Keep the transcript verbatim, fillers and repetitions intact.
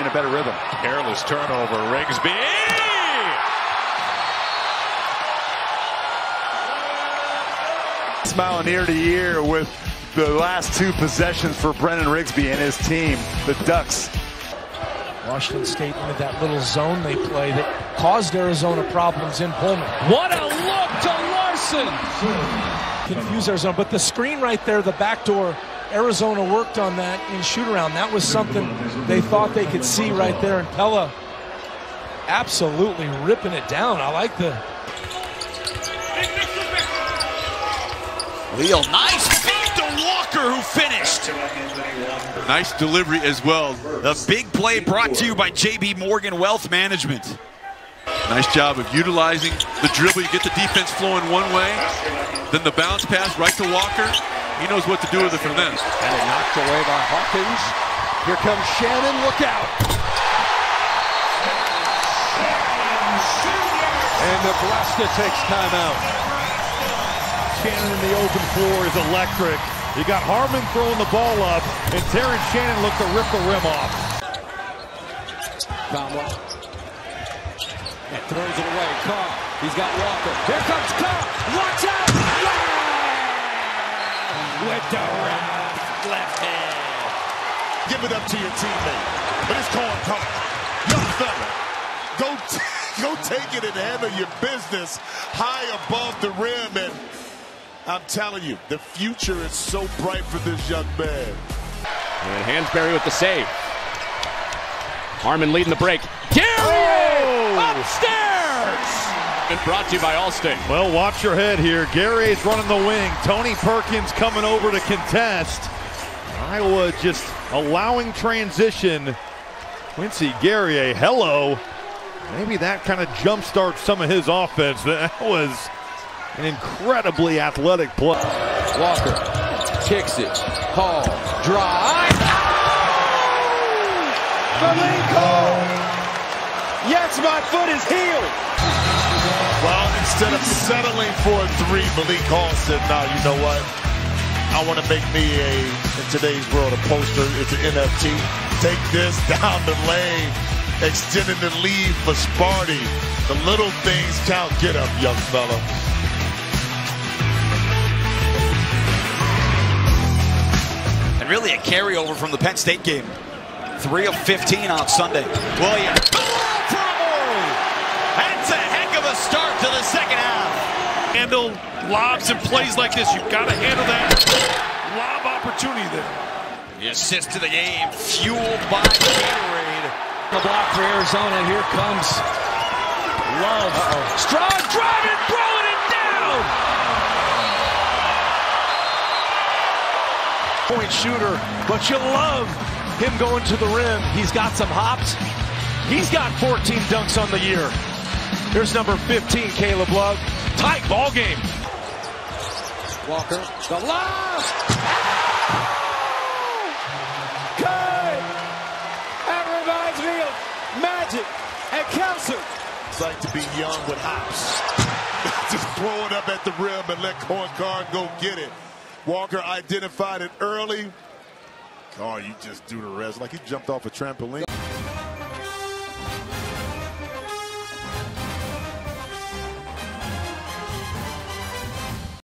in a better rhythm. Careless turnover. Rigsby. Smiling ear to ear with the last two possessions for Brennan Rigsby and his team, the Ducks. Washington State into that little zone they play that caused Arizona problems in Pullman. What a look to Larson! Confused Arizona, but the screen right there, the back door, Arizona worked on that in shoot-around. That was something they thought they could see right there, and Pella absolutely ripping it down. I like the... Leo, nice feed to Walker, who finished. Nice delivery as well. The big play brought to you by J B Morgan Wealth Management. Nice job of utilizing the dribble. You get the defense flowing one way, then the bounce pass right to Walker. He knows what to do with it from then. And it knocked away by Hawkins. Here comes Shannon. Look out. And Nebraska takes timeout. Shannon in the open floor is electric. You got Harmon throwing the ball up, and Terrence Shannon looked to rip the rim off. Tom Lowe. And throws it away. Carr. He's got Walker. Here comes Carr. Watch out! Yeah! With the right left hand. Give it up to your teammate. But it's Coen Carr. Young fella. Go, go take it and handle your business high above the rim, and I'm telling you, the future is so bright for this young man. And Hansberry with the save. Harmon leading the break. Gary oh! upstairs! Been brought to you by Allstate. Well, watch your head here. Gary's running the wing. Tony Perkins coming over to contest. Iowa just allowing transition. Quincy Guerrier, hello. Maybe that kind of jumpstarts some of his offense. That was... an incredibly athletic play. Walker kicks it. Hall drive. Oh! Malik Hall. Yes, my foot is healed. Well, instead of settling for a three, Malik Hall said, "Now nah, you know what? I want to make me a in today's world a poster. It's an N F T. Take this down the lane, extending the lead for Sparty. The little things count. Get up, young fella." Really a carryover from the Penn State game. three of fifteen on Sunday. Williams. That's a heck of a start to the second half. Handle lobs and plays like this. You've got to handle that lob opportunity there. The assist to the game fueled by Gatorade. The block for Arizona. Here comes Love. Uh-oh. Strong driving, throwing it down. Point shooter, but you love him going to the rim. He's got some hops. He's got fourteen dunks on the year. Here's number fifteen, Caleb Love. Tight ball game. Walker, the lob. Oh! Good. That reminds me of Magic and Kelsey. It's like to be young with hops. Just throw it up at the rim and let Coen Carr go get it. Walker identified it early. Oh, you just do the rest like he jumped off a trampoline.